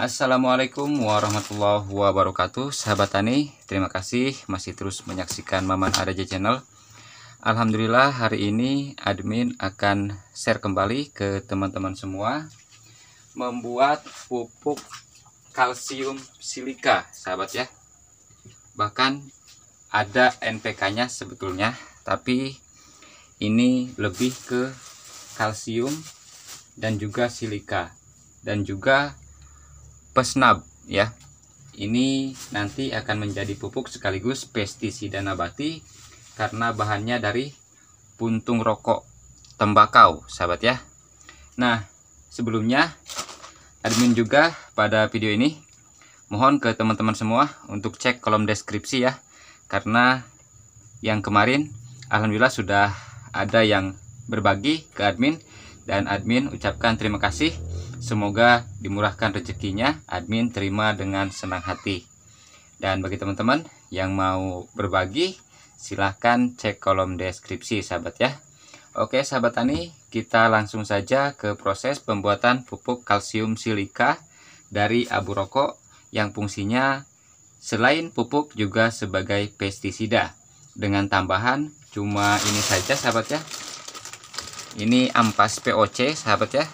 Assalamualaikum warahmatullahi wabarakatuh, sahabat tani. Terima kasih masih terus menyaksikan Maman Adja channel. Alhamdulillah, hari ini admin akan share kembali ke teman-teman semua membuat pupuk kalsium silika, sahabat ya. Bahkan ada NPK-nya sebetulnya, tapi ini lebih ke kalsium dan juga silika dan juga pesnab ya. Ini nanti akan menjadi pupuk sekaligus pestisida nabati karena bahannya dari puntung rokok tembakau, sahabat ya. Nah, sebelumnya admin juga pada video ini mohon ke teman-teman semua untuk cek kolom deskripsi ya, karena yang kemarin alhamdulillah sudah ada yang berbagi ke admin dan admin ucapkan terima kasih. Semoga dimurahkan rezekinya, admin terima dengan senang hati. Dan bagi teman-teman yang mau berbagi, silahkan cek kolom deskripsi, sahabat ya. Oke sahabat tani, kita langsung saja ke proses pembuatan pupuk kalsium silika dari abu rokok yang fungsinya selain pupuk juga sebagai pestisida. Dengan tambahan cuma ini saja, sahabat ya. Ini ampas POC, sahabat ya.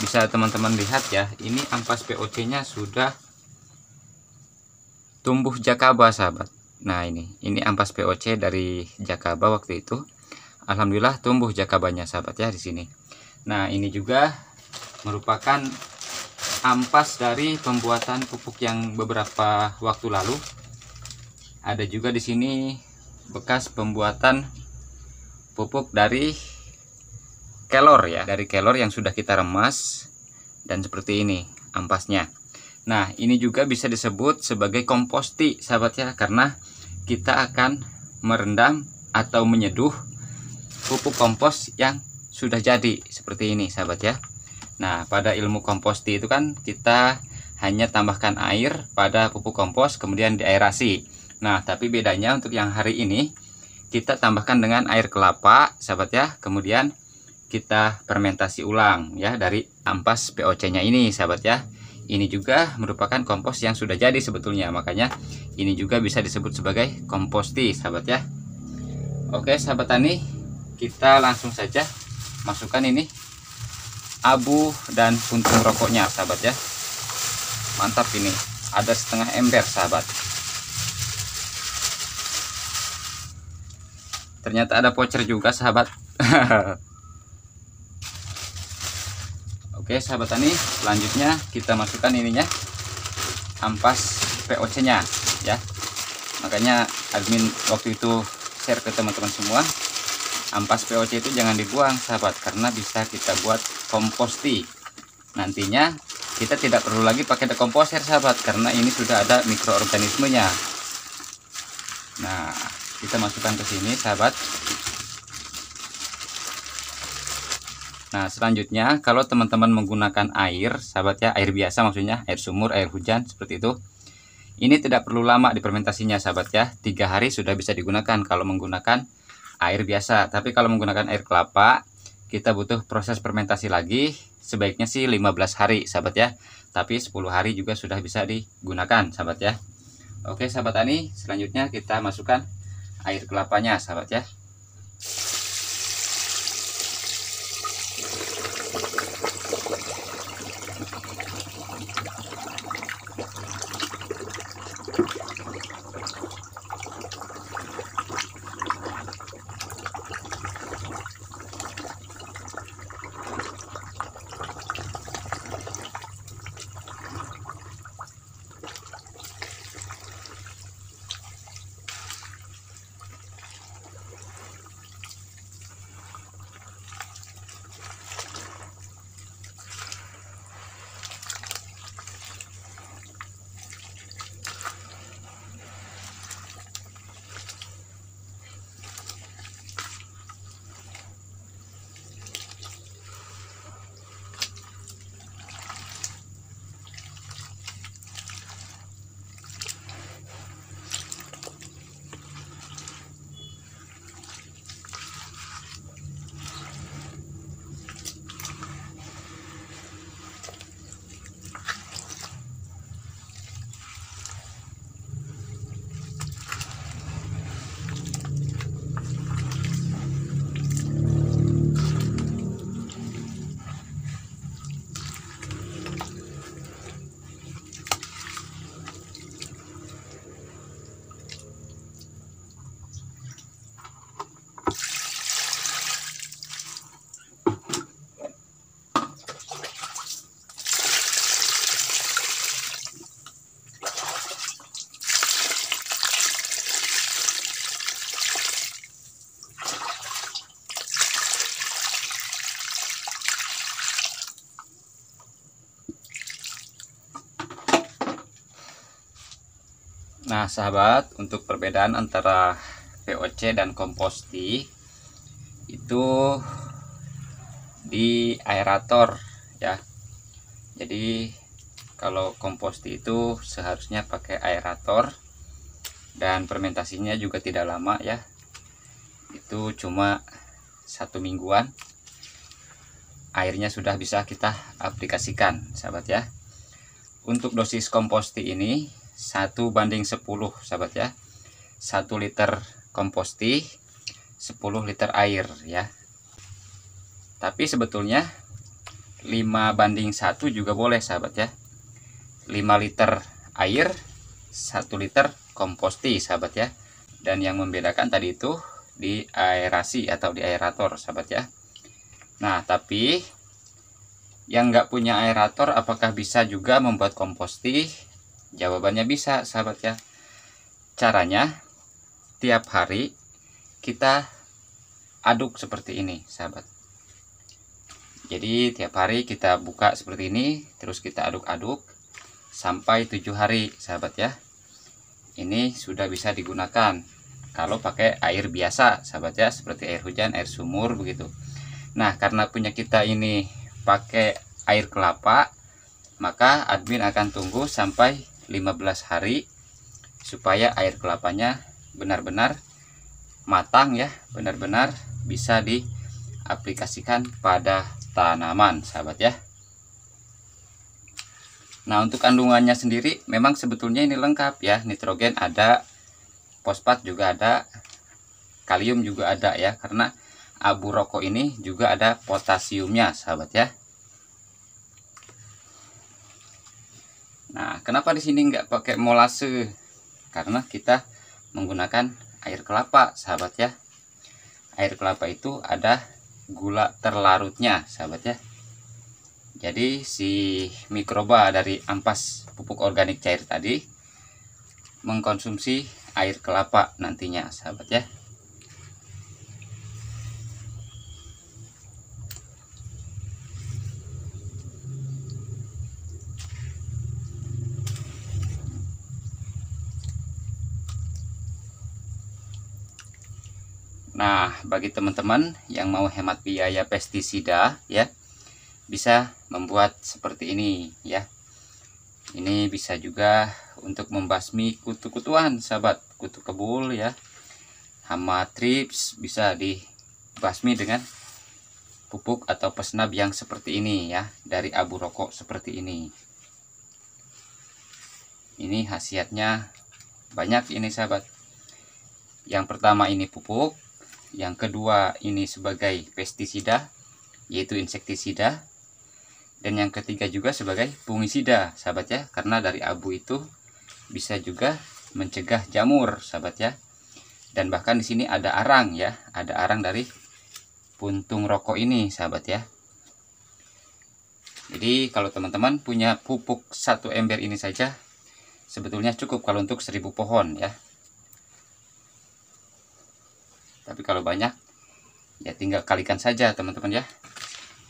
Bisa teman-teman lihat ya, ini ampas POC nya sudah tumbuh Jakaba, sahabat. Nah ini ampas POC dari Jakaba waktu itu, alhamdulillah tumbuh Jakabanya, sahabat ya, di sini. Nah ini juga merupakan ampas dari pembuatan pupuk yang beberapa waktu lalu. Ada juga di sini bekas pembuatan pupuk dari Kelor ya, dari Kelor yang sudah kita remas, dan seperti ini ampasnya. Nah ini juga bisa disebut sebagai komposti, sahabat ya, karena kita akan merendam atau menyeduh pupuk kompos yang sudah jadi seperti ini, sahabat ya. Nah pada ilmu komposti itu kan kita hanya tambahkan air pada pupuk kompos kemudian diaerasi. Nah tapi bedanya untuk yang hari ini kita tambahkan dengan air kelapa, sahabat ya, kemudian kita fermentasi ulang ya dari ampas POC nya ini, sahabat ya. Ini juga merupakan kompos yang sudah jadi sebetulnya, makanya ini juga bisa disebut sebagai komposti, sahabat ya. Oke sahabat tani, kita langsung saja masukkan ini abu dan puntung rokoknya, sahabat ya. Mantap, ini ada setengah ember, sahabat. Ternyata ada voucher juga, sahabat. Oke sahabat tani, selanjutnya kita masukkan ininya, ampas POC nya ya. Makanya admin waktu itu share ke teman-teman semua, ampas POC itu jangan dibuang, sahabat, karena bisa kita buat komposti. Nantinya kita tidak perlu lagi pakai dekomposer, sahabat, karena ini sudah ada mikroorganismenya. Nah kita masukkan ke sini, sahabat. Nah selanjutnya kalau teman-teman menggunakan air, sahabat ya, air biasa maksudnya, air sumur, air hujan seperti itu, ini tidak perlu lama di fermentasinya, sahabat ya. 3 hari sudah bisa digunakan kalau menggunakan air biasa. Tapi kalau menggunakan air kelapa kita butuh proses fermentasi lagi, sebaiknya sih 15 hari sahabat ya, tapi 10 hari juga sudah bisa digunakan, sahabat ya. Oke sahabat tani, selanjutnya kita masukkan air kelapanya, sahabat ya. Nah sahabat, untuk perbedaan antara POC dan komposti itu di aerator ya. Jadi kalau komposti itu seharusnya pakai aerator dan fermentasinya juga tidak lama ya, itu cuma 1 mingguan airnya sudah bisa kita aplikasikan sahabat ya. Untuk dosis komposti ini 1:10 sahabat ya, 1 liter komposti 10 liter air ya. Tapi sebetulnya 5:1 juga boleh sahabat ya, 5 liter air 1 liter komposti sahabat ya. Dan yang membedakan tadi itu di aerasi atau di aerator sahabat ya. Nah tapi yang nggak punya aerator apakah bisa juga membuat komposti? Jawabannya bisa sahabat ya. Caranya tiap hari kita aduk seperti ini sahabat. Jadi tiap hari kita buka seperti ini, terus kita aduk-aduk sampai 7 hari sahabat ya. Ini sudah bisa digunakan kalau pakai air biasa sahabat ya, seperti air hujan, air sumur begitu. Nah karena punya kita ini pakai air kelapa, maka admin akan tunggu sampai 15 hari supaya air kelapanya benar-benar matang ya, benar-benar bisa diaplikasikan pada tanaman sahabat ya. Nah untuk kandungannya sendiri memang sebetulnya ini lengkap ya, nitrogen ada, fosfat juga ada, kalium juga ada ya, karena abu rokok ini juga ada potasiumnya sahabat ya. Nah kenapa di sini nggak pakai molase? Karena kita menggunakan air kelapa sahabat ya. Air kelapa itu ada gula terlarutnya sahabat ya. Jadi si mikroba dari ampas pupuk organik cair tadi mengkonsumsi air kelapa nantinya sahabat ya. Nah, bagi teman-teman yang mau hemat biaya pestisida ya, bisa membuat seperti ini ya. Ini bisa juga untuk membasmi kutu-kutuan sahabat, kutu kebul ya. Hama trips bisa dibasmi dengan pupuk atau pesnab yang seperti ini ya, dari abu rokok seperti ini. Ini khasiatnya banyak ini sahabat. Yang pertama ini pupuk, yang kedua ini sebagai pestisida yaitu insektisida, dan yang ketiga juga sebagai fungisida sahabat ya, karena dari abu itu bisa juga mencegah jamur sahabat ya. Dan bahkan di sini ada arang ya, ada arang dari puntung rokok ini sahabat ya. Jadi kalau teman-teman punya pupuk 1 ember ini saja sebetulnya cukup kalau untuk 1000 pohon ya. Tapi kalau banyak ya tinggal kalikan saja teman-teman ya,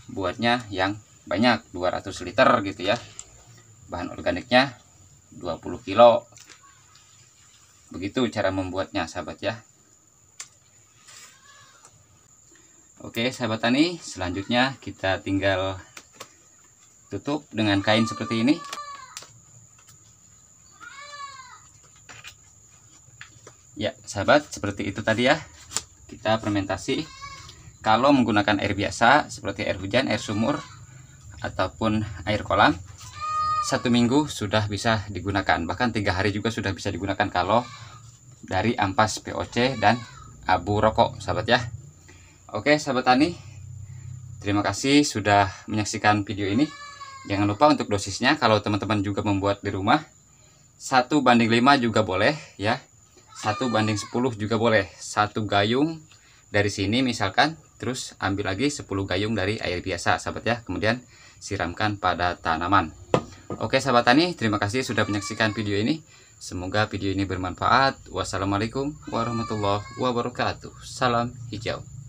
buatnya yang banyak 200 liter gitu ya, bahan organiknya 20 kilo. Begitu cara membuatnya sahabat ya. Oke sahabat tani, selanjutnya kita tinggal tutup dengan kain seperti ini. Ya sahabat, seperti itu tadi ya kita fermentasi. Kalau menggunakan air biasa seperti air hujan, air sumur ataupun air kolam, 1 minggu sudah bisa digunakan, bahkan 3 hari juga sudah bisa digunakan kalau dari ampas POC dan abu rokok sahabat ya. Oke sahabat tani, terima kasih sudah menyaksikan video ini. Jangan lupa untuk dosisnya, kalau teman-teman juga membuat di rumah 1:5 juga boleh ya, 1:10 juga boleh. 1 gayung dari sini misalkan, terus ambil lagi 10 gayung dari air biasa sahabat ya, kemudian siramkan pada tanaman. Oke sahabat tani, terima kasih sudah menyaksikan video ini, semoga video ini bermanfaat. Wassalamualaikum warahmatullahi wabarakatuh. Salam hijau.